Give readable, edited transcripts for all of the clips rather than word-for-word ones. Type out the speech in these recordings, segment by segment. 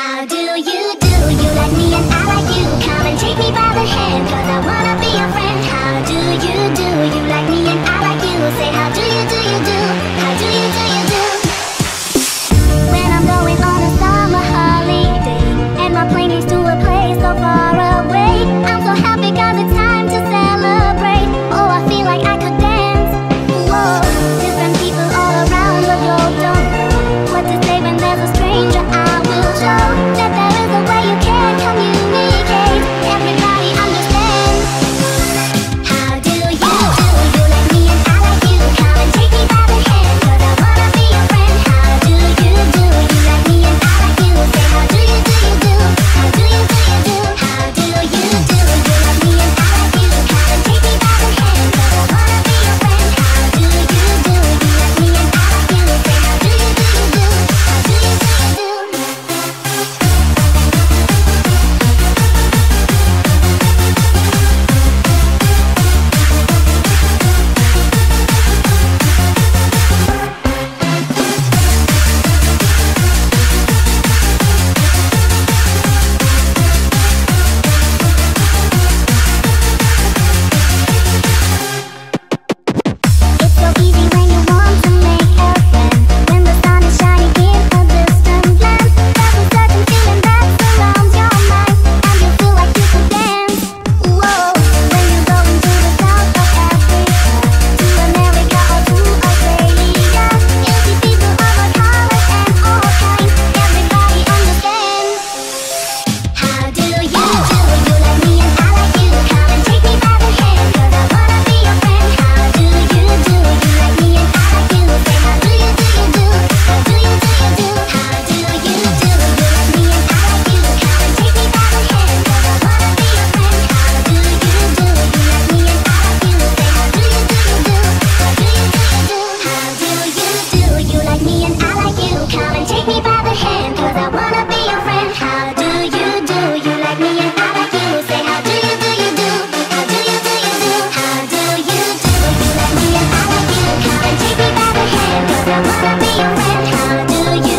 How do? You like me and I like you. Come and take me by the hand, cause I wanna be your friend. How do? You like me and I like you. Say how do? How do? When I'm going on a summer holiday and my plane is to a place so far away, I'm so happy cause it's time to celebrate. Oh, I feel like I could dance. Whoa, different people all around the globe don't know what to say when there's a stranger. I will show that there is a way you can communicate. Everybody understands. How do you do? You like me and I like you. Come and take me by the hand, cause I wanna be your friend. How do? You like me and I like you. Say how do? How do? How do? You like me and I like you. Come and take me by the hand, cause I wanna be your friend. How do? You like me and I like you. Say how do? How do? It's so easy when you want to make a friend. When the sun is shining in a distant land, there's a certain feeling that surrounds your mind, and you feel like you could dance. Whoa, when you're going to the south of Africa, to America or to Australia, you'll see people of all colors and all kinds. Everybody understands. How do? You like me and I like you. Come and take me by the hand, cause I wanna be your friend. How do? You like me and I like you. Say how do? How do? How do? You like me and I like you. Come and take me by the hand, cause I wanna be your friend. How do? You like me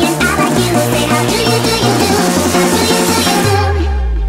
and I like you. Say how do? How do? How do? You like me and I like you. Come and take me by the hand, cause I wanna be your friend. How do? You like me and I like you. Say how do? How do? How do? You like me and I like you. Come and take me by the hand, cause I wanna be your friend. How do? You like me and I like you. Say how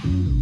do? How do?